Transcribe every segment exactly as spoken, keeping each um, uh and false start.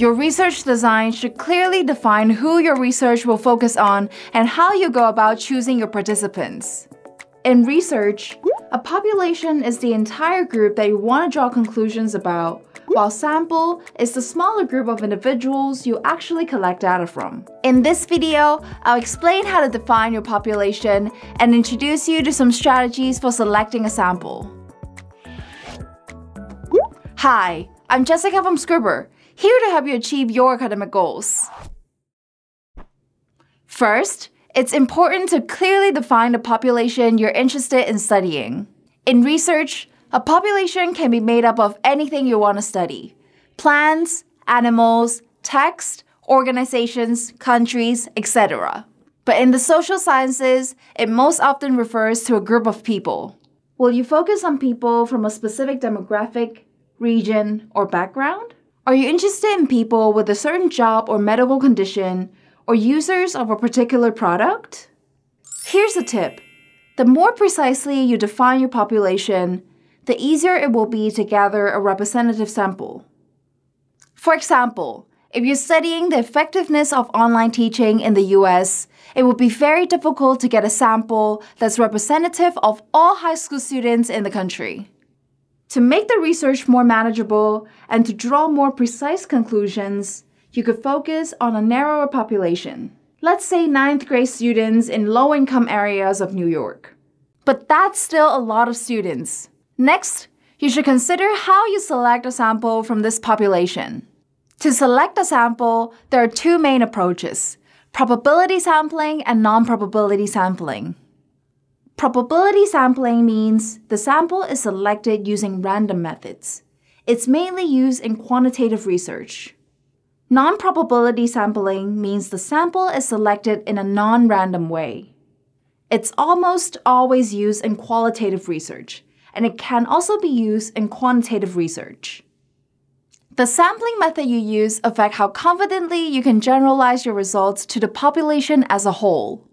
Your research design should clearly define who your research will focus on and how you go about choosing your participants. In research, a population is the entire group that you want to draw conclusions about, while sample is the smaller group of individuals you actually collect data from. In this video, I'll explain how to define your population and introduce you to some strategies for selecting a sample. Hi, I'm Jessica from Scribbr, here to help you achieve your academic goals. First, it's important to clearly define the population you're interested in studying. In research, a population can be made up of anything you want to study: plants, animals, text, organizations, countries, et cetera. But in the social sciences, it most often refers to a group of people. Will you focus on people from a specific demographic, region, or background? Are you interested in people with a certain job or medical condition, or users of a particular product? Here's a tip. The more precisely you define your population, the easier it will be to gather a representative sample. For example, if you're studying the effectiveness of online teaching in the U S, it would be very difficult to get a sample that's representative of all high school students in the country. To make the research more manageable and to draw more precise conclusions, you could focus on a narrower population. Let's say ninth grade students in low-income areas of New York. But that's still a lot of students. Next, you should consider how you select a sample from this population. To select a sample, there are two main approaches: probability sampling and non-probability sampling. Probability sampling means the sample is selected using random methods. It's mainly used in quantitative research. Non-probability sampling means the sample is selected in a non-random way. It's almost always used in qualitative research, and it can also be used in quantitative research. The sampling method you use affects how confidently you can generalize your results to the population as a whole.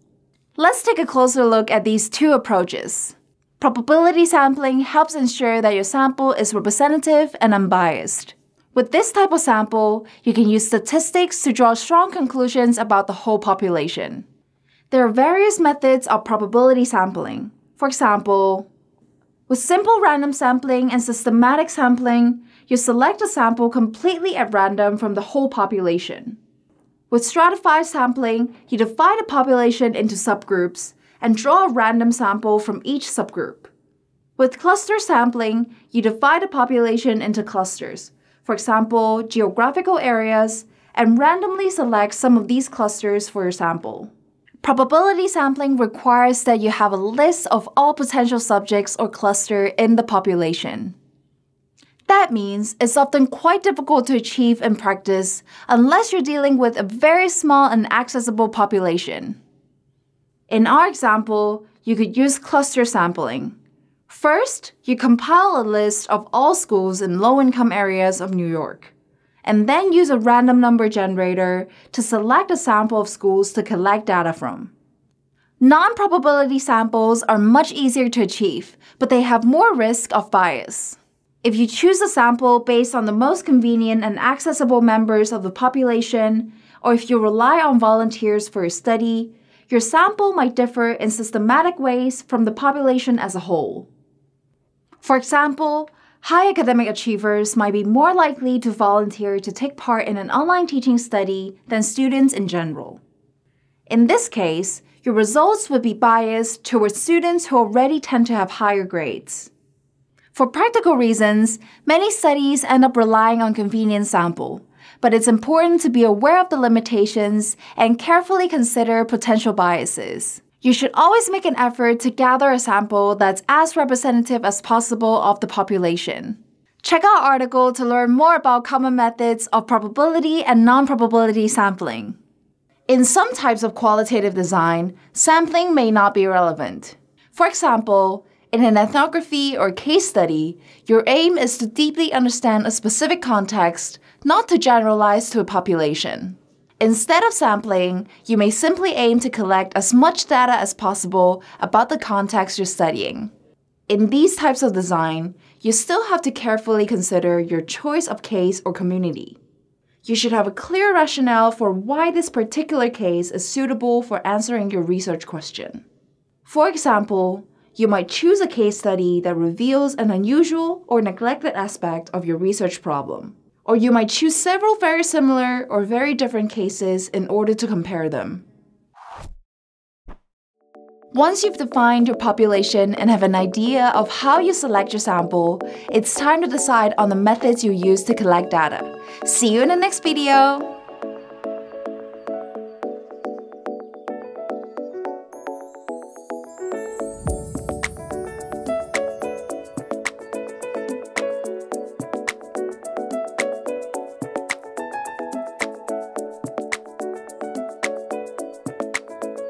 Let's take a closer look at these two approaches. Probability sampling helps ensure that your sample is representative and unbiased. With this type of sample, you can use statistics to draw strong conclusions about the whole population. There are various methods of probability sampling. For example, with simple random sampling and systematic sampling, you select a sample completely at random from the whole population. With stratified sampling, you divide a population into subgroups and draw a random sample from each subgroup. With cluster sampling, you divide a population into clusters, for example, geographical areas, and randomly select some of these clusters for your sample. Probability sampling requires that you have a list of all potential subjects or clusters in the population. That means it's often quite difficult to achieve in practice unless you're dealing with a very small and accessible population. In our example, you could use cluster sampling. First, you compile a list of all schools in low-income areas of New York, and then use a random number generator to select a sample of schools to collect data from. Non-probability samples are much easier to achieve, but they have more risk of bias. If you choose a sample based on the most convenient and accessible members of the population, or if you rely on volunteers for your study, your sample might differ in systematic ways from the population as a whole. For example, high academic achievers might be more likely to volunteer to take part in an online teaching study than students in general. In this case, your results would be biased towards students who already tend to have higher grades. For practical reasons, many studies end up relying on convenient sample, but it's important to be aware of the limitations and carefully consider potential biases. You should always make an effort to gather a sample that's as representative as possible of the population. Check out our article to learn more about common methods of probability and non-probability sampling. In some types of qualitative design, sampling may not be relevant. For example, in an ethnography or case study, your aim is to deeply understand a specific context, not to generalize to a population. Instead of sampling, you may simply aim to collect as much data as possible about the context you're studying. In these types of design, you still have to carefully consider your choice of case or community. You should have a clear rationale for why this particular case is suitable for answering your research question. For example, you might choose a case study that reveals an unusual or neglected aspect of your research problem. Or you might choose several very similar or very different cases in order to compare them. Once you've defined your population and have an idea of how you select your sample, it's time to decide on the methods you use to collect data. See you in the next video!